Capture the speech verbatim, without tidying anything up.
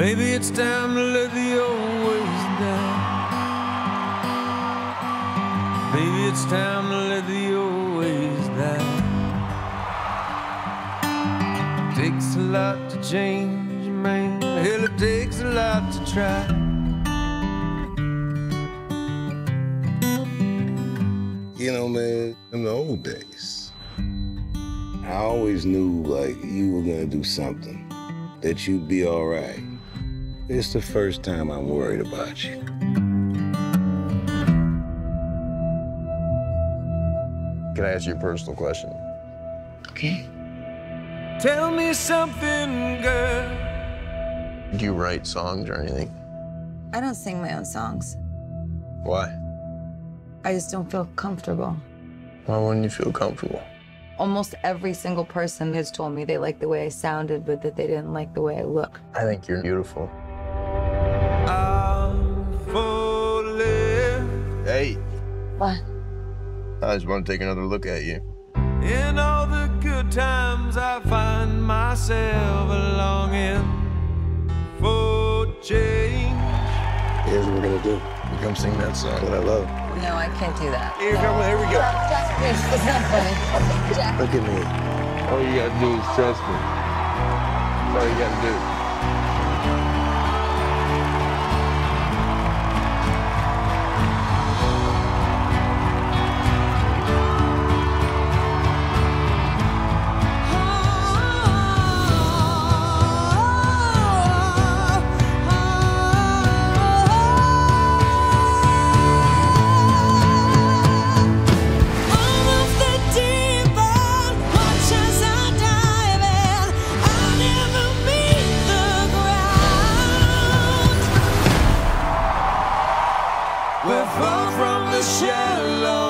Baby, it's time to let the old ways down. Baby, it's time to let the old ways down. It takes a lot to change, man. Hell, it takes a lot to try. You know, man, in the old days, I always knew, like, you were gonna do something, that you'd be all right. It's the first time I'm worried about you. Can I ask you a personal question? Okay. Tell me something, girl. Do you write songs or anything? I don't sing my own songs. Why? I just don't feel comfortable. Why wouldn't you feel comfortable? Almost every single person has told me they liked the way I sounded, but that they didn't like the way I look. I think you're beautiful. Hey. What? I just want to take another look at you. In all the good times I find myself longing for change. Here's what we're going to do. You come sing that song that I love. No, I can't do that. Here, no. Come, here we go. Jack, it's not funny. Jack. Look at me. All you got to do is trust me. That's all you got to do. We're far from the shallow.